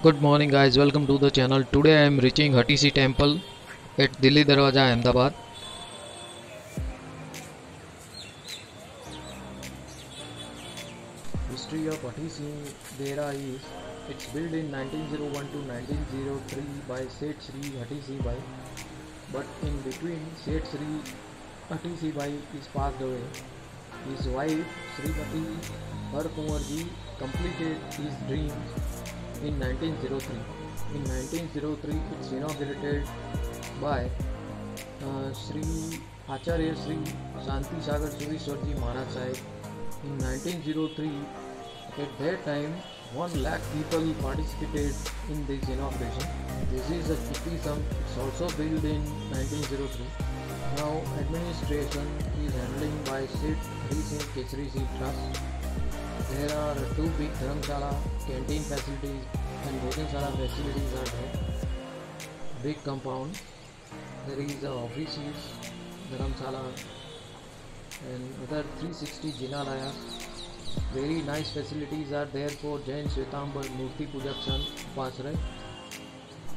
Good morning guys, welcome to the channel. Today I am reaching Hutheesing temple at Delhi Darwaja, Ahmedabad. History of Hutheesing Dera is it's built in 1901 to 1903 by Seth Sri Hutheesing Bhai, but in between Seth Sri Hutheesing Bhai is passed away. His wife Srimati Harkumar Ji completed his dreams in 1903. In 1903, it's inaugurated by Sri Acharya Sri Shanti Sagar Suri Swarji Maharaj Sahib. In 1903, at that time, 1 lakh people participated in this inauguration. This is a Hutheesing. It's also built in 1903. Now, administration is handling by Kesri Suri Trust. There are two big dharamshala, canteen facilities and bhojanshala facilities are there. Big compound. There is the offices, dharamshala and other 360 Jinalaya. Very nice facilities are there for Jain Swetambar Murti Pujakshan Upasray.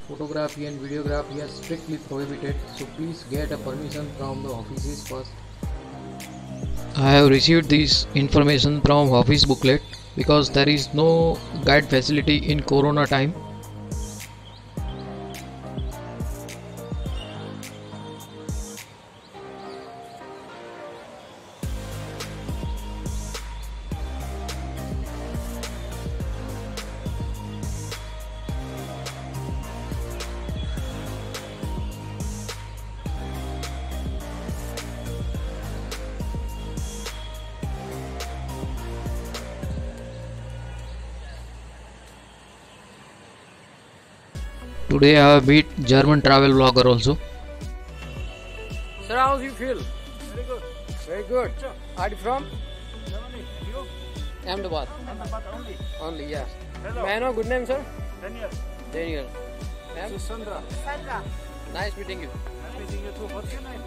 Photography and videography are strictly prohibited, so please get a permission from the offices first. I have received this information from office booklet because there is no guide facility in corona time. Today I have met German travel vlogger also. Sir, how do you feel? Very good. Very good. Sure. Are you from? Germany. And you? Ahmedabad. Ahmedabad only? Only, yes. Hello. May I know good name, sir? Daniel. Daniel. Susandra. Sandra. Nice meeting you. Nice meeting you too. What's your name?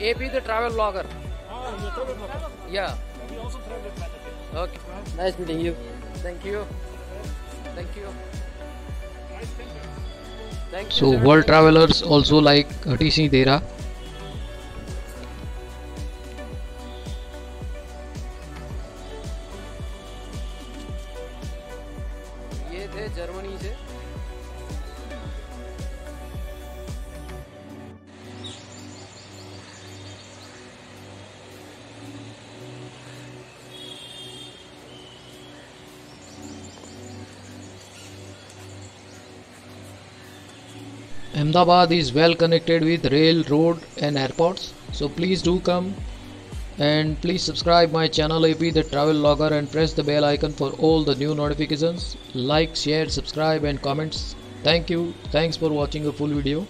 Appi The Travel Vlogger. Oh, you're a travel vlogger? Yeah. We also travel by the way. Okay. Right. Nice meeting you. Thank you. Thank you. Nice meeting you. So world travelers also like Hutheesing Dera. ये थे Germany से. Ahmedabad is well connected with rail, road and airports, so please do come and please subscribe my channel Appi The Travel Vlogger and press the bell icon for all the new notifications. Like, share, subscribe and comments. Thank you. Thanks for watching the full video.